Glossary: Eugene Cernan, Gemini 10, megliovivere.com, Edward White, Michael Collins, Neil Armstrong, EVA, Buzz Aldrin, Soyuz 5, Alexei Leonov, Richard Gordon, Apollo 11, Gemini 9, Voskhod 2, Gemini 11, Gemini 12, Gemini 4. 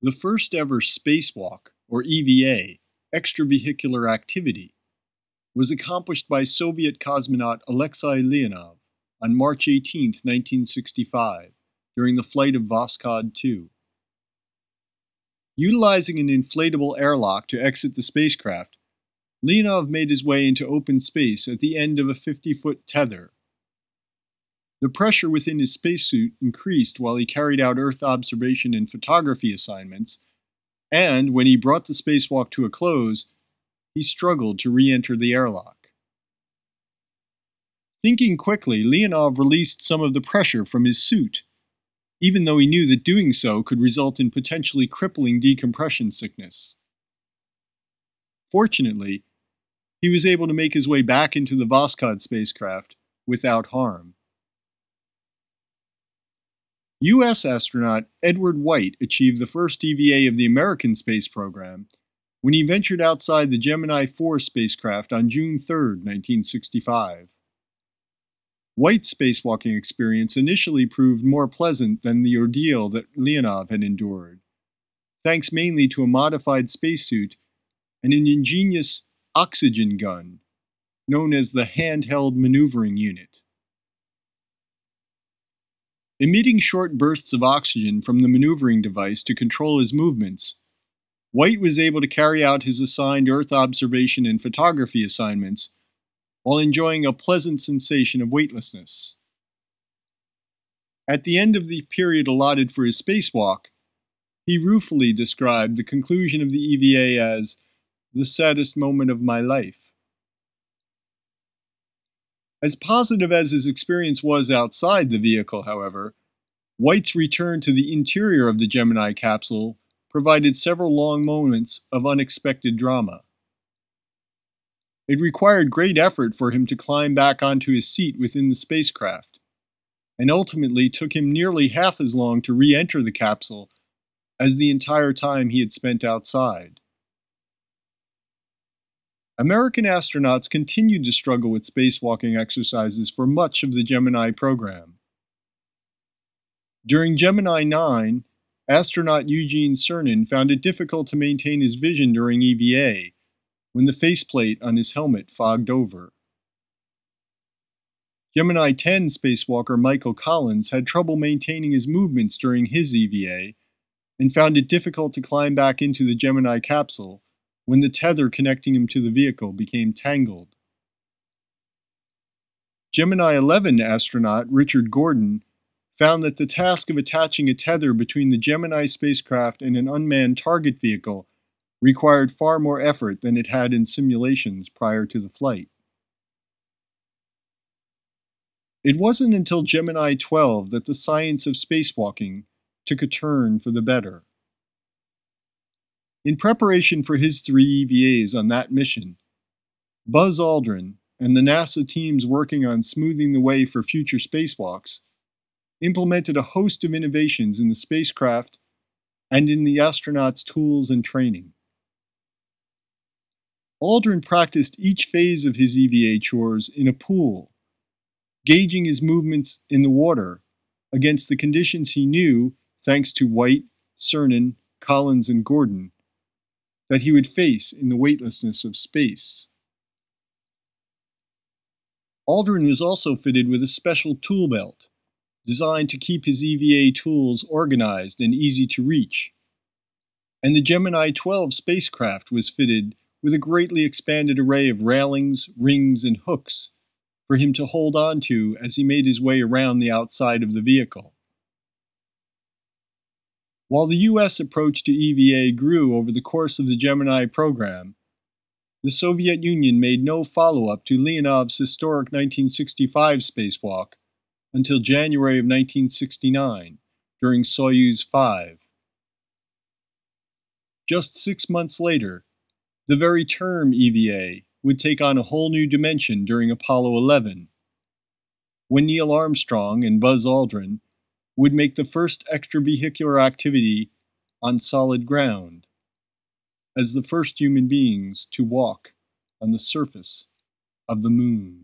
The first ever spacewalk, or EVA, extravehicular activity, was accomplished by Soviet cosmonaut Alexei Leonov on March 18, 1965, during the flight of Voskhod 2. Utilizing an inflatable airlock to exit the spacecraft, Leonov made his way into open space at the end of a 50-foot tether. The pressure within his spacesuit increased while he carried out Earth observation and photography assignments, and when he brought the spacewalk to a close, he struggled to re-enter the airlock. Thinking quickly, Leonov released some of the pressure from his suit, even though he knew that doing so could result in potentially crippling decompression sickness. Fortunately, he was able to make his way back into the Voskhod spacecraft without harm. U.S. astronaut Edward White achieved the first EVA of the American space program when he ventured outside the Gemini 4 spacecraft on June 3, 1965. White's spacewalking experience initially proved more pleasant than the ordeal that Leonov had endured, thanks mainly to a modified spacesuit and an ingenious oxygen gun known as the handheld maneuvering unit. Emitting short bursts of oxygen from the maneuvering device to control his movements, White was able to carry out his assigned Earth observation and photography assignments while enjoying a pleasant sensation of weightlessness. At the end of the period allotted for his spacewalk, he ruefully described the conclusion of the EVA as the saddest moment of my life. As positive as his experience was outside the vehicle, however, White's return to the interior of the Gemini capsule provided several long moments of unexpected drama. It required great effort for him to climb back onto his seat within the spacecraft, and ultimately took him nearly half as long to re-enter the capsule as the entire time he had spent outside. American astronauts continued to struggle with spacewalking exercises for much of the Gemini program. During Gemini 9, astronaut Eugene Cernan found it difficult to maintain his vision during EVA when the faceplate on his helmet fogged over. Gemini 10 spacewalker Michael Collins had trouble maintaining his movements during his EVA and found it difficult to climb back into the Gemini capsule when the tether connecting him to the vehicle became tangled. Gemini 11 astronaut Richard Gordon found that the task of attaching a tether between the Gemini spacecraft and an unmanned target vehicle required far more effort than it had in simulations prior to the flight. It wasn't until Gemini 12 that the science of spacewalking took a turn for the better. In preparation for his three EVAs on that mission, Buzz Aldrin and the NASA teams working on smoothing the way for future spacewalks implemented a host of innovations in the spacecraft and in the astronauts' tools and training. Aldrin practiced each phase of his EVA chores in a pool, gauging his movements in the water against the conditions he knew, thanks to White, Cernan, Collins, and Gordon, that he would face in the weightlessness of space. Aldrin was also fitted with a special tool belt, designed to keep his EVA tools organized and easy to reach, and the Gemini 12 spacecraft was fitted with a greatly expanded array of railings, rings, and hooks for him to hold on to as he made his way around the outside of the vehicle. While the U.S. approach to EVA grew over the course of the Gemini program, the Soviet Union made no follow-up to Leonov's historic 1965 spacewalk until January of 1969, during Soyuz 5. Just 6 months later, the very term EVA would take on a whole new dimension during Apollo 11, when Neil Armstrong and Buzz Aldrin would make the first extravehicular activity on solid ground, as the first human beings to walk on the surface of the moon.